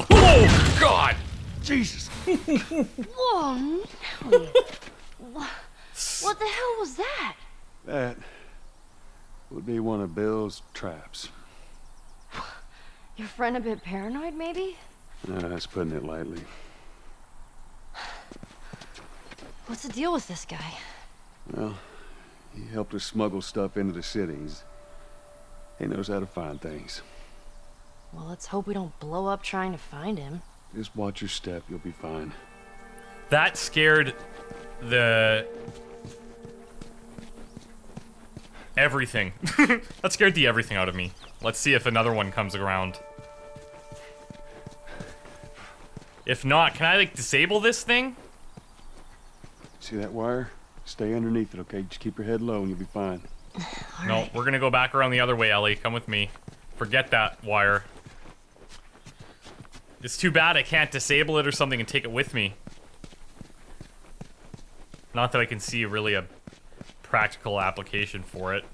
Oh, God! Jesus! Whoa, Nellie. What the hell was that? That would be one of Bill's traps. Your friend a bit paranoid, maybe? That's putting it lightly. What's the deal with this guy? Well, he helped us smuggle stuff into the cities. He knows how to find things. Well, let's hope we don't blow up trying to find him. Just watch your step, you'll be fine. That scared the... everything. That scared the everything out of me. Let's see if another one comes around. If not, can I, like, disable this thing? See that wire? Stay underneath it, okay? Just keep your head low and you'll be fine. No, we're gonna go back around the other way, Ellie. Come with me. Forget that wire. It's too bad I can't disable it or something and take it with me. Not that I can see really a practical application for it.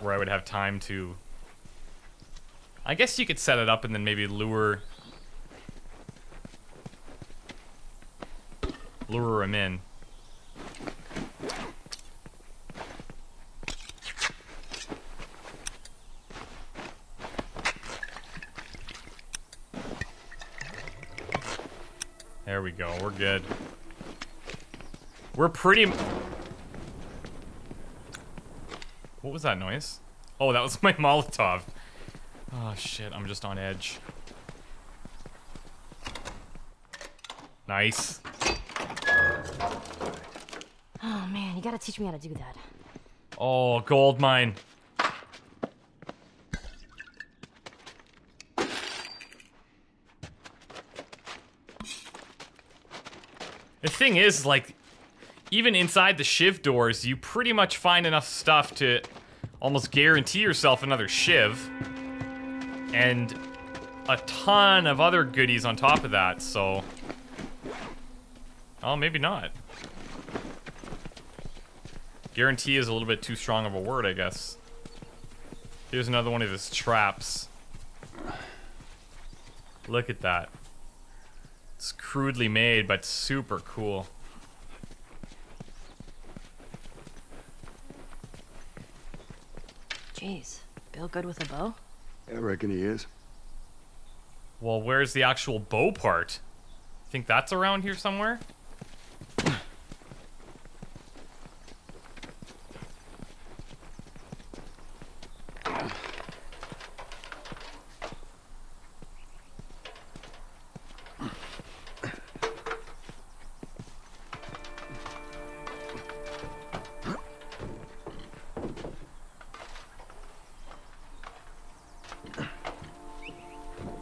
Where I would have time to... I guess you could set it up and then maybe lure him in. There we go, we're good. We're pretty... What was that noise? Oh, that was my Molotov. Oh shit, I'm just on edge. Nice. Oh man, you gotta teach me how to do that. Oh, gold mine. The thing is, like, even inside the shiv doors, you pretty much find enough stuff to almost guarantee yourself another shiv. And a ton of other goodies on top of that, so... Oh, maybe not. Guarantee is a little bit too strong of a word, I guess. Here's another one of his traps. Look at that. It's crudely made, but super cool. Jeez, Bill good with a bow? I reckon he is. Well, where's the actual bow part? Think that's around here somewhere?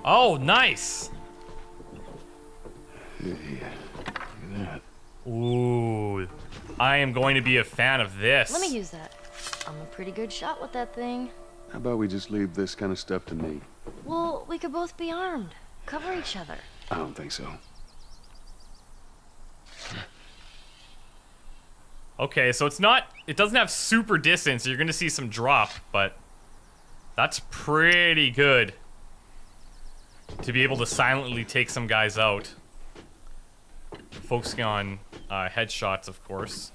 Oh, nice! Yeah, look at that. Ooh, I am going to be a fan of this. Let me use that. I'm a pretty good shot with that thing. How about we just leave this kind of stuff to me? Well, we could both be armed. Cover each other. I don't think so. Okay, so it's not... It doesn't have super distance, so you're gonna see some drop, but... That's pretty good. To be able to silently take some guys out. Focusing on headshots, of course.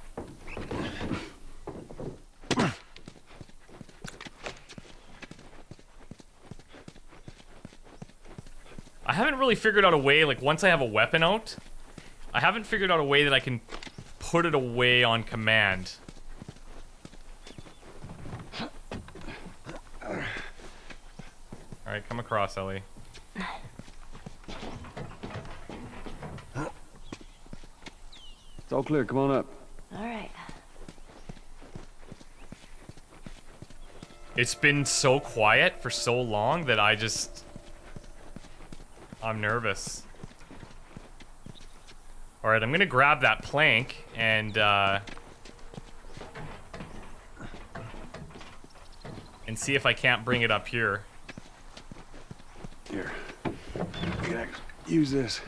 I haven't really figured out a way, like, once I have a weapon out, I haven't figured out a way that I can put it away on command. Alright, come across, Ellie. It's all clear, come on up. Alright. It's been so quiet for so long that I just... I'm nervous. Alright, I'm gonna grab that plank and see if I can't bring it up here. Here. We can use this.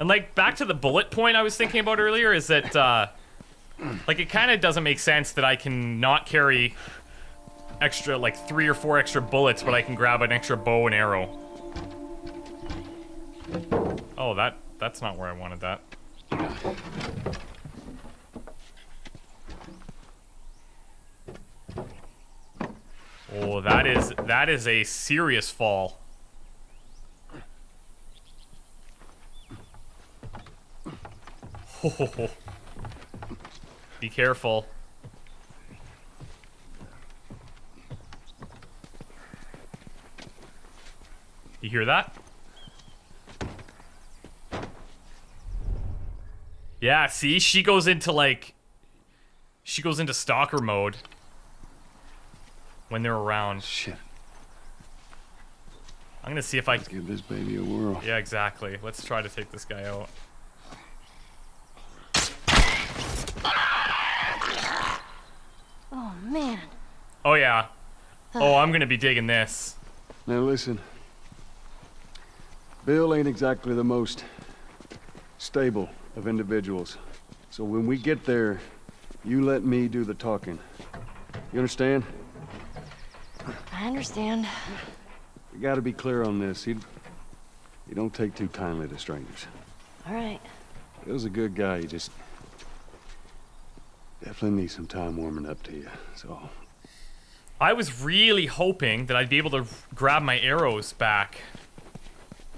And like back to the bullet point I was thinking about earlier is that like it kind of doesn't make sense that I can not carry extra, like 3 or 4 extra bullets, but I can grab an extra bow and arrow. Oh, that's not where I wanted that. Oh, that is a serious fall. Oh, be careful. You hear that? Yeah, see, she goes into stalker mode when they're around. Shit. I'm gonna see if I can give this baby a whirl. Yeah, exactly. Let's try to take this guy out. Oh man. Oh yeah. Oh, I'm gonna be digging this. Now listen. Bill ain't exactly the most stable of individuals. So when we get there, you let me do the talking. You understand? I understand. We gotta be clear on this. He don't take too kindly to strangers. All right. Bill's a good guy. He just definitely needs some time warming up to you, so. I was really hoping that I'd be able to grab my arrows back.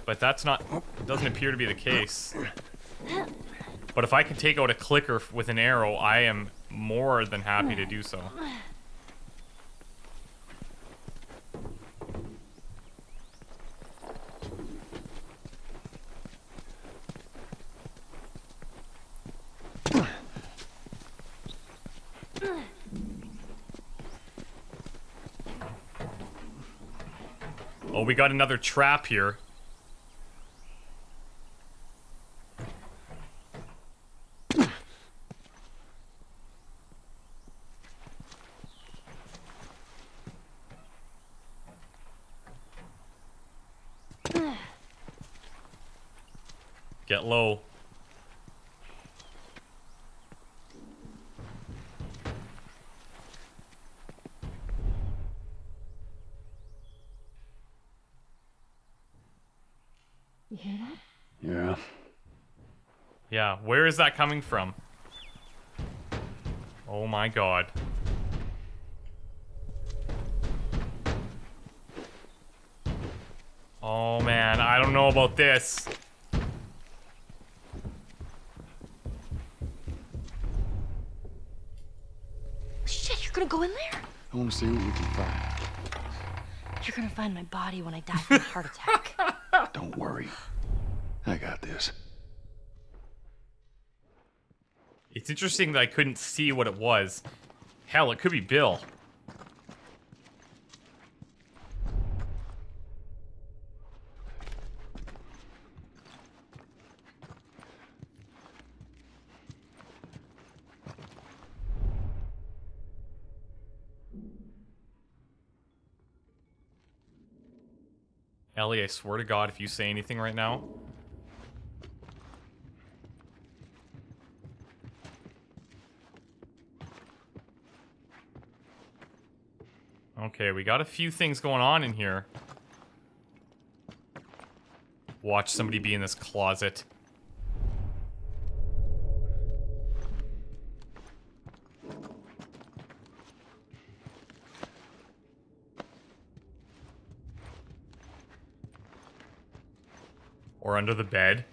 But that's not, doesn't appear to be the case. But if I can take out a clicker with an arrow, I am more than happy to do so. Oh, we got another trap here. Get low. You hear that? Yeah. Yeah, where is that coming from? Oh my god. Oh man, I don't know about this. Gonna go in there? I want to see what we can find. You're gonna find my body when I die from a heart attack. Don't worry, I got this. It's interesting that I couldn't see what it was. Hell, it could be Bill. Ellie, I swear to God, if you say anything right now. Okay, we got a few things going on in here. Watch somebody be in this closet. Or under the bed.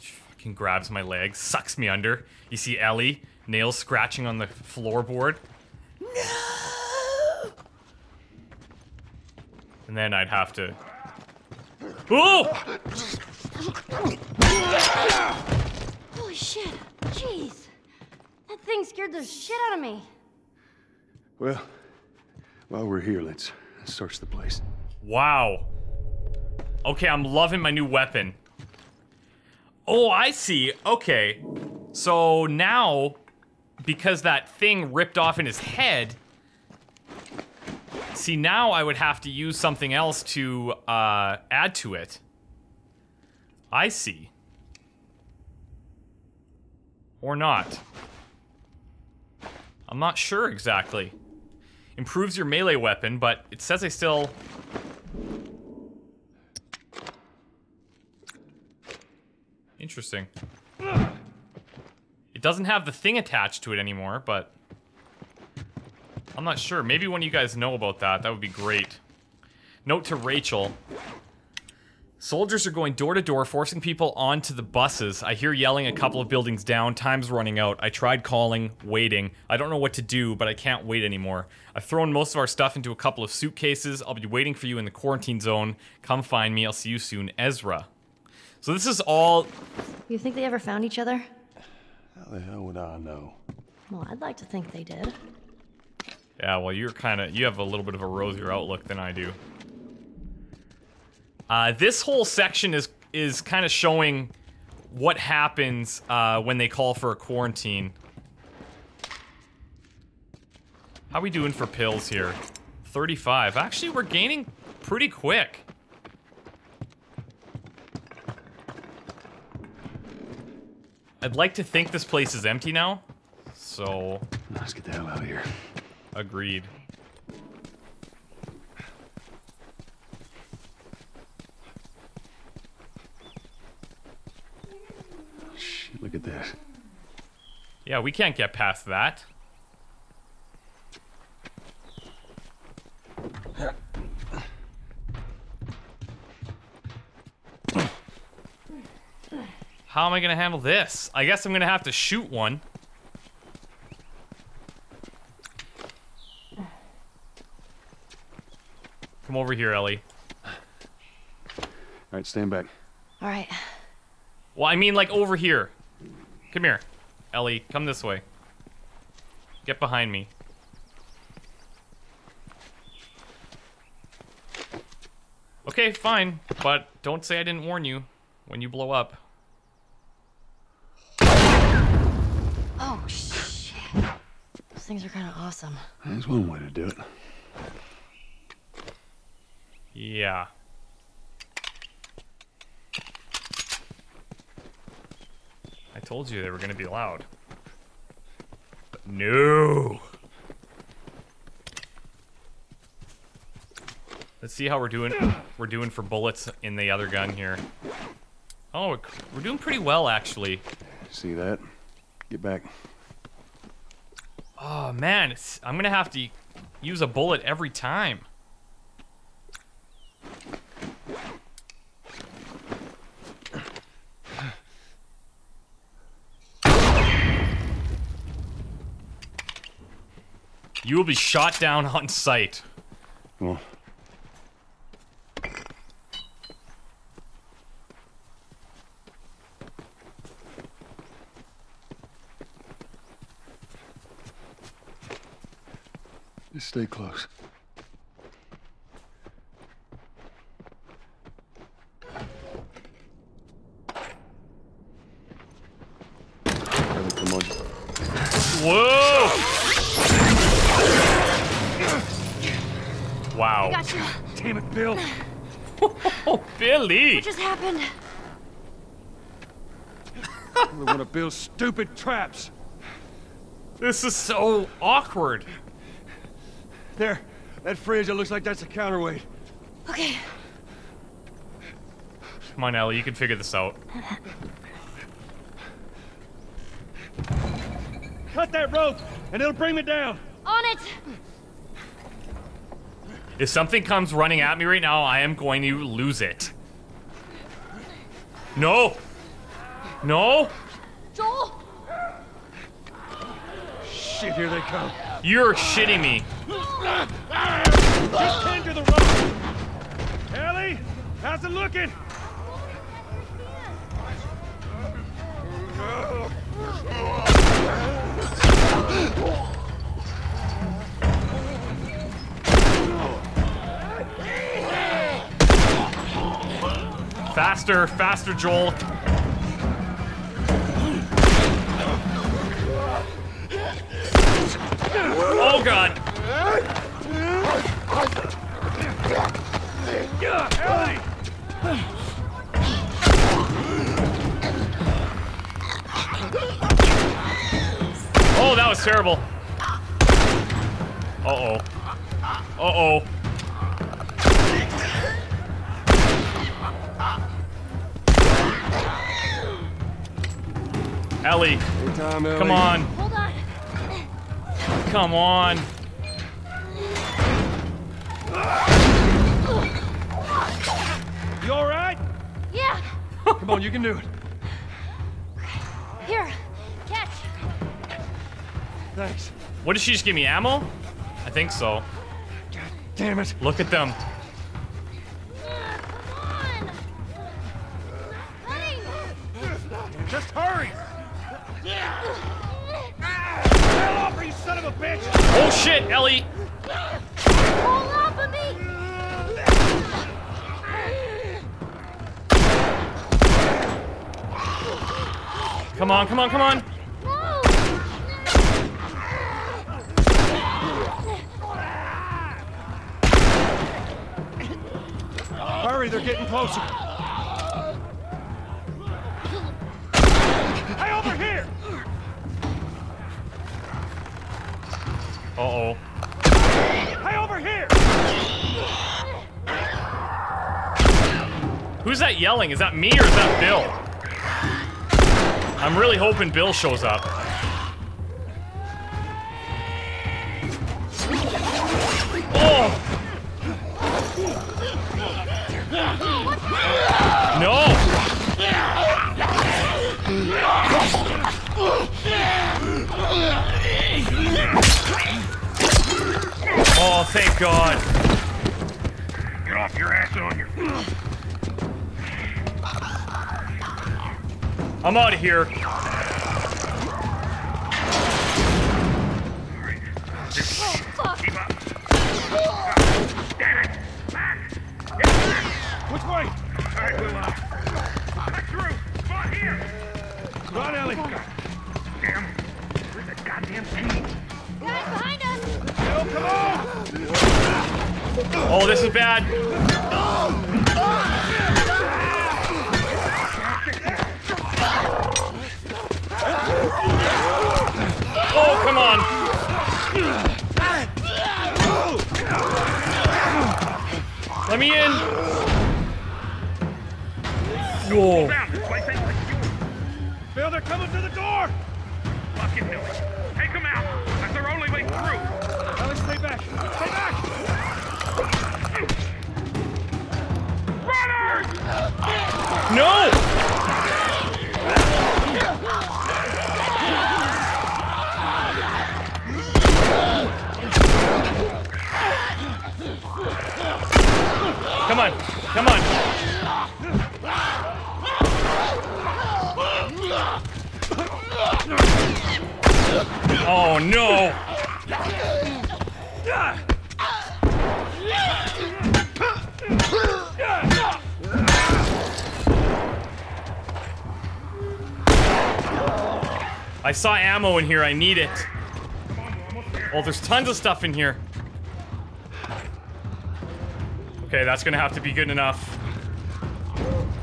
She fucking grabs my legs, sucks me under. You see Ellie, nails scratching on the floorboard. No! And then I'd have to... Oh! Holy shit, jeez. That thing scared the shit out of me. Well, while we're here, let's search the place. Wow. Okay, I'm loving my new weapon. Oh, I see. Okay. So now, because that thing ripped off in his head, see, now I would have to use something else to add to it. I see. Or not. I'm not sure exactly. Improves your melee weapon, but it says I still... Interesting. It doesn't have the thing attached to it anymore, but... I'm not sure. Maybe when you guys know about that, that would be great. Note to Rachel. Soldiers are going door to door, forcing people onto the buses. I hear yelling a couple of buildings down. Time's running out. I tried calling, waiting. I don't know what to do, but I can't wait anymore. I've thrown most of our stuff into a couple of suitcases. I'll be waiting for you in the quarantine zone. Come find me. I'll see you soon, Ezra. So this is all... You think they ever found each other? How the hell would I know? Well, I'd like to think they did. Yeah, well, you're kind of... You have a little bit of a rosier outlook than I do. This whole section is kind of showing what happens when they call for a quarantine. How we doing for pills here? 35. Actually, we're gaining pretty quick. I'd like to think this place is empty now, so... Let's get the hell out of here. Agreed. Look at this. Yeah, we can't get past that. How am I gonna handle this? I guess I'm gonna have to shoot one. Come over here, Ellie. Alright, stand back. Alright. Well, I mean, like, over here. Come here, Ellie. Come this way. Get behind me. Okay, fine. But don't say I didn't warn you when you blow up. Oh, shit. Those things are kind of awesome. That's one way to do it. Yeah. I told you they were gonna be loud. But no! Let's see how we're doing. We're doing for bullets in the other gun here. Oh, we're doing pretty well, actually. See that? Get back. Oh, man. I'm gonna have to use a bullet every time. You will be shot down on sight. Well. Just stay close. Come on. Whoa! Wow. I got you. Damn it, Bill. Oh, Billy. What just happened? We're one of Bill's stupid traps. This is so awkward. There, that fridge, it looks like that's a counterweight. Okay. Come on, Ellie, you can figure this out. Cut that rope, and it'll bring me down. On it. If something comes running at me right now, I am going to lose it. No! No! Joel! Shit, here they come. You're shitting me. Just came to the road. Ellie, how's it looking? Faster, faster, Joel. Oh, God. Ellie! terrible. Uh-oh. Uh-oh. Ellie. Hey, Tom, Ellie. Come on. Hold on. Come on. You all right? Yeah. Come on, you can do it. Here, catch. Thanks. What did she just give me? Ammo? I think so. God damn it. Look at them. Come on. Running. Just hurry. Hell off, you son of a bitch. Oh shit, Ellie. Hold off of me. Come on, come on, come on. Hurry, they're getting closer. Hey, over here! Uh-oh. Hey, over here! Who's that yelling? Is that me or is that Bill? I'm really hoping Bill shows up. Oh! No! Oh, thank God. Get off your ass on your... I'm out of here. Which way? Right here. Run, Ellie. Damn. Where's that goddamn thing? Guys, behind us. No, come on. Oh, this is bad. Oh, come on. Let me in. No. Bill, they're coming to the door. Fucking Billy. Take them out. That's their only way through. Ellie, stay back. Stay back. Runners! No! Come on, come on. Oh no. I saw ammo in here, I need it. Oh, there's tons of stuff in here. Okay, that's gonna have to be good enough.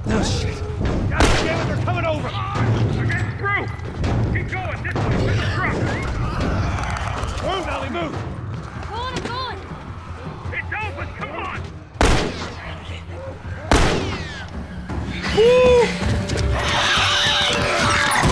Oh shit! God damn it, they're coming over! They're getting through! Keep going, this way, with the truck! Move, Ellie, move! I'm going! It's open, come on! Woo!